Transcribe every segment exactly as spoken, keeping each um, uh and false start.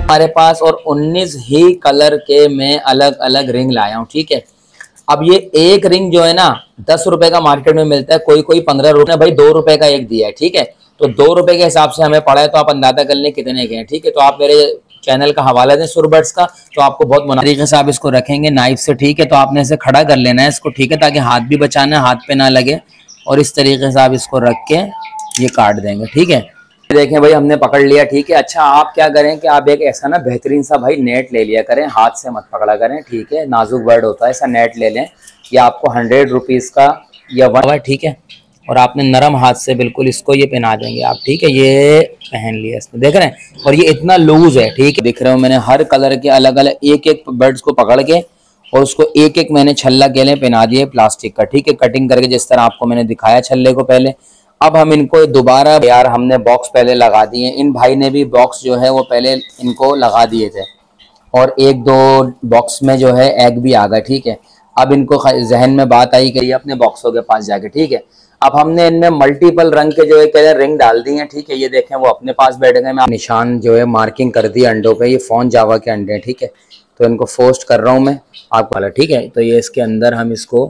हमारे पास और उन्नीस ही कलर के मैं अलग अलग रिंग लाया हूँ। ठीक है, अब ये एक रिंग जो है ना दस रुपए का मार्केट में मिलता है, कोई कोई पंद्रह रुपए, भाई दो रुपए का एक दिया है। ठीक है, तो दो रुपए के हिसाब से हमें पड़ा है, तो आप अंदाजा कर लें कितने के हैं। ठीक है, तो आप मेरे चैनल का हवाला दें सुर बर्ड्स का, तो आपको बहुत मुनासिब तरीके से आप इसको रखेंगे नाइफ से। ठीक है, तो आपने इसे खड़ा कर लेना है इसको, ठीक है, ताकि हाथ भी बचाना है, हाथ पे ना लगे, और इस तरीके से आप इसको रख के ये काट देंगे। ठीक है, देखें भाई हमने पकड़ लिया। ठीक है, अच्छा आप क्या करें कि आप एक ऐसा ना बेहतरीन सा भाई नेट ले लिया करें, हाथ से मत पकड़ा करें। ठीक है, नाजुक बर्ड होता है, ऐसा नेट ले लें। ये आपको हंड्रेड रुपीज़ का या वन, ठीक है, और आपने नरम हाथ से बिल्कुल इसको ये पहना देंगे आप। ठीक है, ये पहन लिया इसमें, देख रहे हैं, और ये इतना लूज है। ठीक है, दिख रहे हो, मैंने हर कलर के अलग अलग एक एक बर्ड्स को पकड़ के और उसको एक एक मैंने छल्ला केले पहना दिए प्लास्टिक का। ठीक है, कटिंग करके जिस तरह आपको मैंने दिखाया छल्ले को पहले। अब हम इनको दोबारा यार हमने बॉक्स पहले लगा दिए, इन भाई ने भी बॉक्स जो है वो पहले इनको लगा दिए थे, और एक दो बॉक्स में जो है एग भी आ गए। ठीक है, अब इनको जहन में बात आई कि ये अपने बॉक्सों के पास जाके। ठीक है, अब हमने इनमें मल्टीपल रंग के जो है कह रहे रिंग डाल दी हैं। ठीक है, ये देखें वो अपने पास बैठ गए, मैं निशान जो है मार्किंग कर दी अंडों पर। ये फॉन जावा के अंडे हैं। ठीक है, तो इनको फोस्ट कर रहा हूँ मैं आपको वाला। ठीक है, तो ये इसके अंदर हम इसको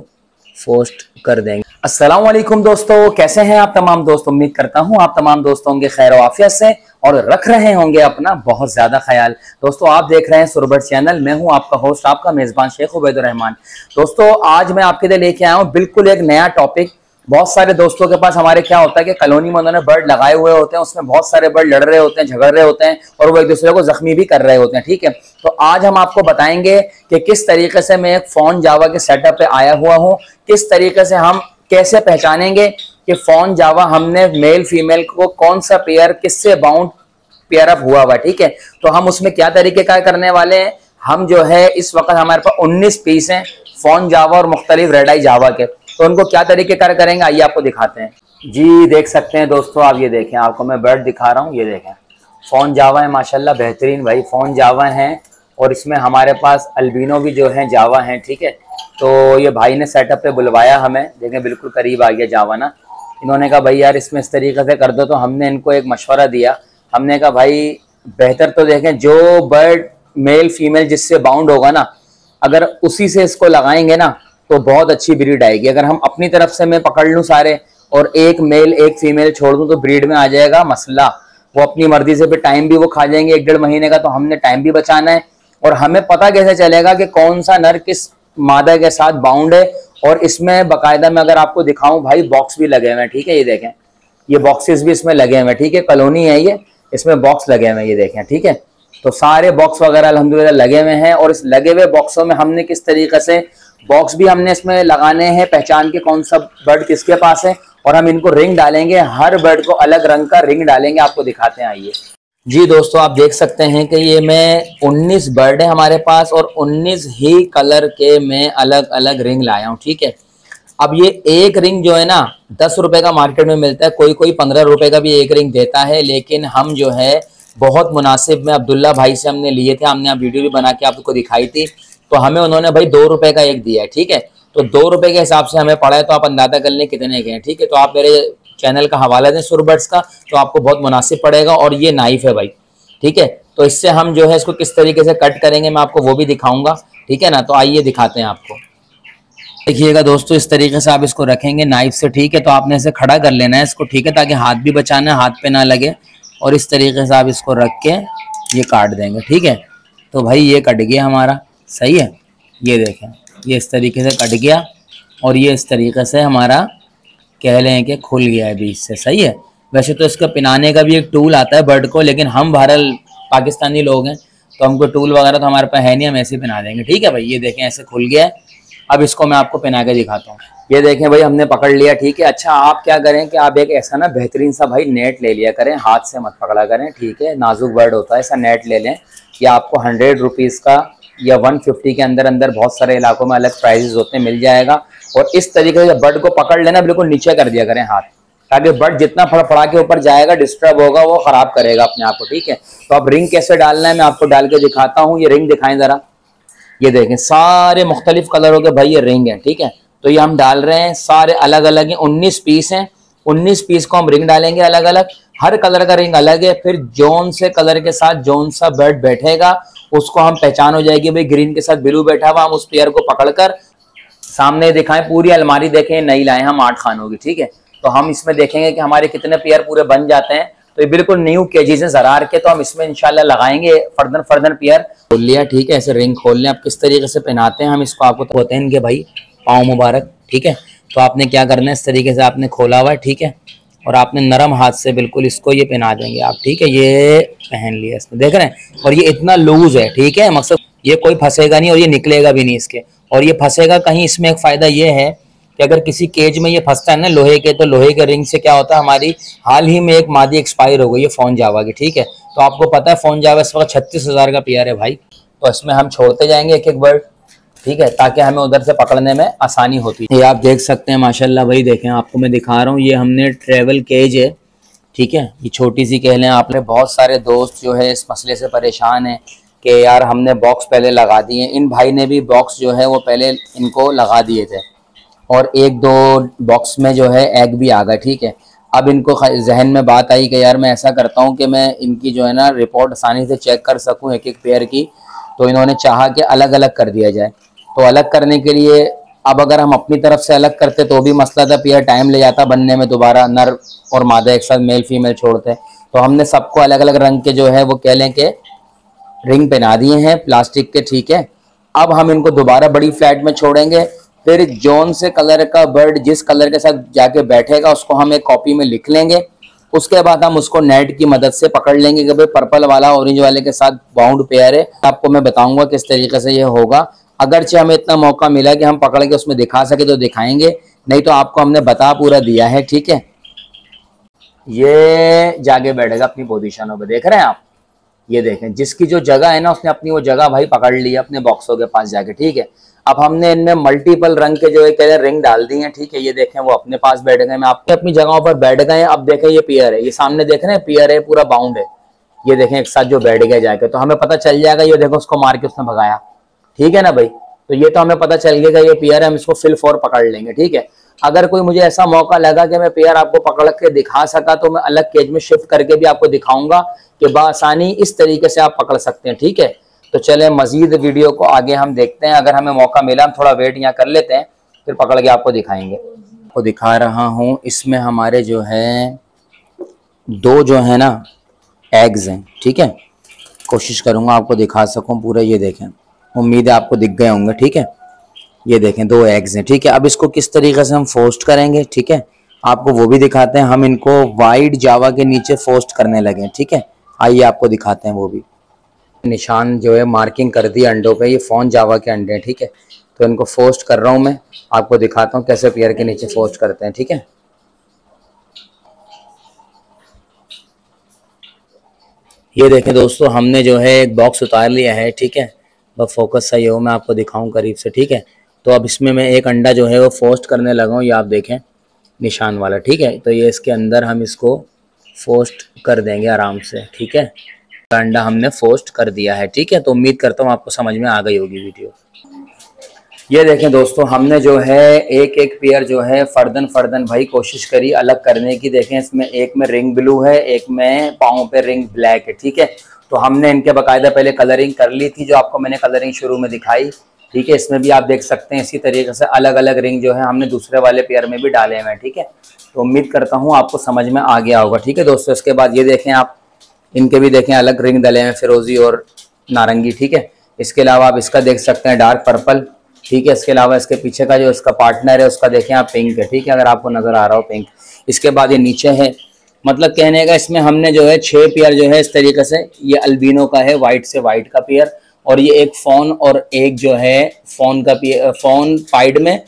फोस्ट कर देंगे। अस्सलाम वालेकुम दोस्तों, कैसे हैं आप तमाम दोस्त? उम्मीद करता हूं आप तमाम दोस्तों होंगे खैर आफियत से और रख रहे होंगे अपना बहुत ज़्यादा ख्याल। दोस्तों आप देख रहे हैं सुर बर्ड्स चैनल, मैं हूं आपका होस्ट आपका मेज़बान शेख उबैदुर रहमान। दोस्तों आज मैं आपके लिए लेके आया हूं बिल्कुल एक नया टॉपिक। बहुत सारे दोस्तों के पास हमारे क्या होता है कि कॉलोनी में उन्होंने बर्ड लगाए हुए होते हैं, उसमें बहुत सारे बर्ड लड़ रहे होते हैं, झगड़ रहे होते हैं, और वो एक दूसरे को जख्मी भी कर रहे होते हैं। ठीक है, तो आज हम आपको बताएंगे कि किस तरीके से मैं एक फॉन जावा के सेटअप पे आया हुआ हूँ, किस तरीके से हम कैसे पहचानेंगे कि फॉन जावा हमने मेल फीमेल को कौन सा पेयर किससे बाउंड पेयर अप हुआ हुआ। ठीक है, तो हम उसमें क्या तरीके का करने वाले हैं। हम जो है इस वक्त हमारे पास उन्नीस पीस हैं फॉन जावा और मुख्तलिफ रेड आई जावा के, तो उनको क्या तरीके कार करेंगे आइए आपको दिखाते हैं। जी देख सकते हैं दोस्तों, आप ये देखें, आपको मैं बर्ड दिखा रहा हूँ, ये देखें फॉन जावा है, माशाल्लाह बेहतरीन भाई फॉन जावा हैं, और इसमें हमारे पास अल्बिनो भी जो है जावा हैं। ठीक है, तो ये भाई ने सेटअप पे बुलवाया हमें, देखें बिल्कुल करीब आ गया जावा ना। इन्होंने कहा भाई यार इसमें इस तरीके से कर दो, तो हमने इनको एक मशवरा दिया, हमने कहा भाई बेहतर तो देखें जो बर्ड मेल फीमेल जिससे बाउंड होगा ना, अगर उसी से इसको लगाएंगे ना तो बहुत अच्छी ब्रीड आएगी। अगर हम अपनी तरफ से मैं पकड़ लूँ सारे और एक मेल एक फीमेल छोड़ दूँ तो ब्रीड में आ जाएगा मसला, वो अपनी मर्जी से फिर टाइम भी वो खा जाएंगे एक डेढ़ महीने का, तो हमने टाइम भी बचाना है। और हमें पता कैसे चलेगा कि कौन सा नर किस मादा के साथ बाउंड है, और इसमें बाकायदा मैं अगर आपको दिखाऊं भाई बॉक्स भी लगे हुए हैं। ठीक है, ये देखें ये बॉक्सेस भी इसमें लगे हुए हैं। ठीक है, कॉलोनी है ये, इसमें बॉक्स लगे हुए हैं, ये देखें। ठीक है, तो सारे बॉक्स वगैरह अल्हम्दुलिल्लाह लगे हुए हैं, और इस लगे हुए बॉक्सों में हमने किस तरीके से बॉक्स भी हमने इसमें लगाने हैं, पहचान के कौन सा बर्ड किसके पास है, और हम इनको रिंग डालेंगे, हर बर्ड को अलग रंग का रिंग डालेंगे, आपको दिखाते हैं आइए। जी दोस्तों आप देख सकते हैं कि ये मैं उन्नीस बर्ड है हमारे पास और उन्नीस ही कलर के मैं अलग अलग रिंग लाया हूँ। ठीक है, अब ये एक रिंग जो है ना दस रुपए का मार्केट में मिलता है, कोई कोई पंद्रह रुपए का भी एक रिंग देता है, लेकिन हम जो है बहुत मुनासिब में अब्दुल्ला भाई से हमने लिए थे, हमने आप वीडियो भी बना के आपको दिखाई थी, तो हमें उन्होंने भाई दो रुपए का एक दिया है। ठीक है, तो दो रुपए के हिसाब से हमें पड़ा है, तो आप अंदाजा कर लें कितने के हैं। ठीक है, तो आप मेरे चैनल का हवाला दें सुर बर्ड्स का, तो आपको बहुत मुनासिब पड़ेगा। और ये नाइफ है भाई, ठीक है, तो इससे हम जो है इसको किस तरीके से कट करेंगे मैं आपको वो भी दिखाऊंगा। ठीक है ना, तो आइए दिखाते हैं आपको। देखिएगा दोस्तों इस तरीके से आप इसको रखेंगे नाइफ से। ठीक है, तो आपने इसे खड़ा कर लेना है इसको, ठीक है, ताकि हाथ भी बचाना है, हाथ पे ना लगे, और इस तरीके से आप इसको रख के ये काट देंगे। ठीक है, तो भाई ये कट गया हमारा, सही है, ये देखें ये इस तरीके से कट गया, और ये इस तरीके से हमारा कह लें कि खुल गया है बीच से, सही है। वैसे तो इसका पिनाने का भी एक टूल आता है बर्ड को, लेकिन हम बहरहाल पाकिस्तानी लोग हैं तो हमको टूल वगैरह तो हमारे पास है नहीं, हम ऐसे पिना देंगे। ठीक है भाई, ये देखें ऐसे खुल गया है, अब इसको मैं आपको पिना के दिखाता हूँ। ये देखें भाई हमने पकड़ लिया। ठीक है, अच्छा आप क्या करें कि आप एक ऐसा ना बेहतरीन सा भाई नेट ले लिया करें, हाथ से मत पकड़ा करें। ठीक है, नाजुक बर्ड होता है, ऐसा नेट ले लें। या आपको हंड्रेड रुपीज़ का या वन फिफ्टी के अंदर अंदर बहुत सारे इलाकों में अलग प्राइजेज होते हैं, मिल जाएगा। और इस तरीके से बर्ड को पकड़ लेना, बिल्कुल नीचे कर दिया करें हाथ, ताकि बर्ड जितना फड़फड़ा के ऊपर जाएगा डिस्टर्ब होगा, वो खराब करेगा अपने आप को। ठीक है, तो अब रिंग कैसे डालना है मैं आपको डाल के दिखाता हूँ। ये रिंग दिखाएं ज़रा, ये देखें सारे मुख्तलिफ कलरों के भाई ये रिंग है। ठीक है, तो ये हम डाल रहे हैं, सारे अलग अलग हैं, उन्नीस पीस हैं, उन्नीस पीस को हम रिंग डालेंगे अलग अलग, हर कलर का रिंग अलग है। फिर जौन से कलर के साथ जौन सा बर्ड बैठेगा उसको हम पहचान हो जाएगी, भाई ग्रीन के साथ ब्लू बैठा हुआ, हम उस पेयर को पकड़कर सामने दिखाएं। पूरी अलमारी देखें, नहीं लाए हम आठ खानों की, ठीक है। तो हम इसमें देखेंगे कि हमारे कितने पेयर पूरे बन जाते हैं। तो ये बिल्कुल न्यू केजीज हैं जरार के, तो हम इसमें इंशाल्लाह लगाएंगे फर्दन फर्दन पेयर। खोल लिया, ठीक है, ऐसे रिंग खोल लें। आप किस तरीके से पहनाते हैं हम इसको, आपको होते हैं इनके भाई पाँव मुबारक, ठीक है। तो आपने क्या करना है, इस तरीके से आपने खोला हुआ है, ठीक है, और आपने नरम हाथ से बिल्कुल इसको ये पहना देंगे आप, ठीक है। ये पहन लिया इसमें, देख रहे हैं, और ये इतना लूज है, ठीक है, मकसद ये कोई फंसेगा नहीं और ये निकलेगा भी नहीं इसके, और ये फंसेगा कहीं। इसमें एक फ़ायदा ये है कि अगर किसी केज में ये फंसता है ना लोहे के, तो लोहे के रिंग से क्या होता है, हमारी हाल ही में एक मादी एक्सपायर हो गई है फॉन जावा की, ठीक है। तो आपको पता है फॉन जावा इस वक्त छत्तीस हज़ार का पेयर है भाई। तो इसमें हम छोड़ते जाएंगे एक एक बर्ड, ठीक है, ताकि हमें उधर से पकड़ने में आसानी होती है। ये आप देख सकते हैं माशाल्लाह भाई, देखें आपको मैं दिखा रहा हूँ, ये हमने ट्रेवल केज है, ठीक है, ये छोटी सी कह लें। आपने बहुत सारे दोस्त जो है इस मसले से परेशान हैं कि यार हमने बॉक्स पहले लगा दिए, इन भाई ने भी बॉक्स जो है वो पहले इनको लगा दिए थे, और एक दो बॉक्स में जो है एग भी आ गए, ठीक है। अब इनको जहन में बात आई कि यार मैं ऐसा करता हूँ कि मैं इनकी जो है ना रिपोर्ट आसानी से चेक कर सकूँ एक एक पेयर की, तो इन्होंने चाहा कि अलग अलग कर दिया जाए। तो अलग करने के लिए अब अगर हम अपनी तरफ से अलग करते तो भी मसला था, पेयर टाइम ले जाता बनने में, दोबारा नर और मादा एक साथ मेल फीमेल छोड़ते। तो हमने सबको अलग अलग रंग के जो है वो कह लें के रिंग पहना दिए हैं प्लास्टिक के, ठीक है। अब हम इनको दोबारा बड़ी फ्लैट में छोड़ेंगे, फिर जौन से कलर का बर्ड जिस कलर के साथ जाके बैठेगा उसको हम एक कॉपी में लिख लेंगे। उसके बाद हम उसको नेट की मदद से पकड़ लेंगे कि भाई पर्पल वाला ऑरेंज वाले के साथ बाउंड पेयर है। आपको मैं बताऊंगा किस तरीके से ये होगा। अगरचे हमें इतना मौका मिला कि हम पकड़ के उसमें दिखा सके तो दिखाएंगे, नहीं तो आपको हमने बता पूरा दिया है, ठीक है। ये जाके बैठेगा अपनी पोजीशनों पे, देख रहे हैं आप, ये देखें जिसकी जो जगह है ना उसने अपनी वो जगह भाई पकड़ ली अपने बॉक्सों के पास जाके, ठीक है। अब हमने इनमें मल्टीपल रंग के जो है कह रहे रिंग डाल दी हैं, ठीक है। ये देखें वो अपने पास बैठ गए, मैं आपके अपनी जगहों पर बैठ गए। अब देखें ये पेयर है, ये सामने देख रहे हैं पेयर है, पूरा बाउंड है, ये देखें एक साथ जो बैठ गए जाके, तो हमें पता चल जाएगा। ये देखो उसको मार के उसने भगाया, ठीक है ना भाई। तो ये तो हमें पता चल गया ये पेयर है, हम इसको फिल फॉर पकड़ लेंगे, ठीक है। अगर कोई मुझे ऐसा मौका लगा कि मैं पेयर आपको पकड़ के दिखा सका तो मैं अलग केज में शिफ्ट करके भी आपको दिखाऊंगा कि बआसानी इस तरीके से आप पकड़ सकते हैं, ठीक है। तो चले मजीद वीडियो को आगे हम देखते हैं, अगर हमें मौका मिला हम थोड़ा वेट यहाँ कर लेते हैं, फिर पकड़ के आपको दिखाएंगे। आपको दिखा रहा हूँ, इसमें हमारे जो है दो जो है ना एग्स हैं, ठीक है। कोशिश करूँगा आपको दिखा सकूँ पूरा, ये देखें, उम्मीद है आपको दिख गए होंगे, ठीक है। ये देखें दो एग्स हैं, ठीक है। अब इसको किस तरीके से हम फोस्ट करेंगे, ठीक है, आपको वो भी दिखाते हैं। हम इनको वाइट जावा के नीचे फोस्ट करने लगे, ठीक है, आइए आपको दिखाते हैं वो भी। निशान जो है मार्किंग कर दी अंडों पे, ये फॉन जावा के अंडे हैं, ठीक है। तो इनको फोस्ट कर रहा हूँ मैं, आपको दिखाता हूँ कैसे पेयर के नीचे फोस्ट करते हैं, ठीक है। ये देखें दोस्तों, हमने जो है एक बॉक्स उतार लिया है, ठीक है, बस फोकस सही हो, मैं आपको दिखाऊं करीब से, ठीक है। तो अब इसमें मैं एक अंडा जो है वो फोस्ट करने लगा हूँ, ये आप देखें निशान वाला, ठीक है। तो ये इसके अंदर हम इसको फोस्ट कर देंगे आराम से, ठीक है। तो अंडा हमने फोस्ट कर दिया है, ठीक है। तो उम्मीद करता हूँ आपको समझ में आ गई होगी वीडियो। ये देखें दोस्तों, हमने जो है एक एक पेयर जो है फर्दन फर्दन भाई कोशिश करी अलग करने की। देखें इसमें एक में रिंग ब्लू है, एक में पाँव पे रिंग ब्लैक है, ठीक है। तो हमने इनके बाकायदा पहले कलरिंग कर ली थी, जो आपको मैंने कलरिंग शुरू में दिखाई, ठीक है। इसमें भी आप देख सकते हैं इसी तरीके से अलग अलग रिंग जो है हमने दूसरे वाले पेयर में भी डाले हुए हैं, ठीक है। तो उम्मीद करता हूँ आपको समझ में आ गया होगा, ठीक है दोस्तों। इसके बाद ये देखें आप, इनके भी देखें अलग रिंग डले हैं, फिरोजी और नारंगी, ठीक है। इसके अलावा आप इसका देख सकते हैं डार्क पर्पल, ठीक है। इसके अलावा इसके पीछे का जो इसका पार्टनर है उसका देखें आप पिंक है, ठीक है, अगर आपको नज़र आ रहा हो पिंक। इसके बाद ये नीचे है, मतलब कहने का इसमें हमने जो है छह पेयर जो है इस तरीके से, ये अल्बिनो का है वाइट से वाइट का पेयर, और ये एक फॉन और एक जो है फॉन का पेयर, फॉन पाइड में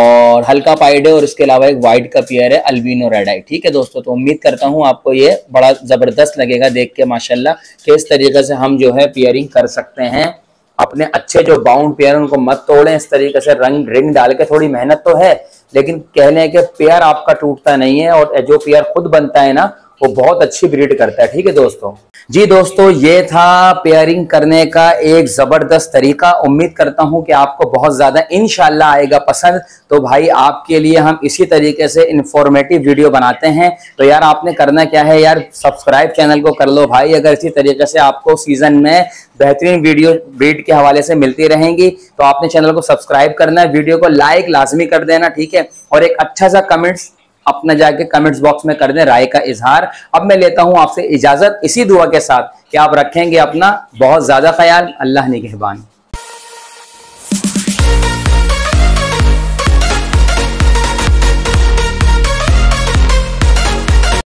और हल्का पाइड है, और इसके अलावा एक वाइट का पेयर है अल्बिनो रेड आई, ठीक है दोस्तों। तो उम्मीद करता हूँ आपको ये बड़ा ज़बरदस्त लगेगा देख के माशाल्लाह, कि इस तरीके से हम जो है पेयरिंग कर सकते हैं। अपने अच्छे जो बाउंड पेयर उनको मत तोड़ें इस तरीके से, रंग रिंग डाल के। थोड़ी मेहनत तो है, लेकिन कह लें कि पेयर आपका टूटता नहीं है, और जो पेयर खुद बनता है ना वो बहुत अच्छी ब्रीड करता है, ठीक है दोस्तों। जी दोस्तों, ये था पेयरिंग करने का एक ज़बरदस्त तरीका। उम्मीद करता हूं कि आपको बहुत ज़्यादा इंशाल्लाह आएगा पसंद। तो भाई आपके लिए हम इसी तरीके से इंफॉर्मेटिव वीडियो बनाते हैं। तो यार आपने करना क्या है यार, सब्सक्राइब चैनल को कर लो भाई। अगर इसी तरीके से आपको सीजन में बेहतरीन वीडियो ब्रीड के हवाले से मिलती रहेंगी तो आपने चैनल को सब्सक्राइब करना है, वीडियो को लाइक लाजमी कर देना, ठीक है। और एक अच्छा सा कमेंट्स अपना जाके कमेंट्स बॉक्स में कर दें राय का इजहार। अब मैं लेता हूं आपसे इजाजत, इसी दुआ के साथ कि आप रखेंगे अपना बहुत ज्यादा ख्याल। अल्लाह निगहबान।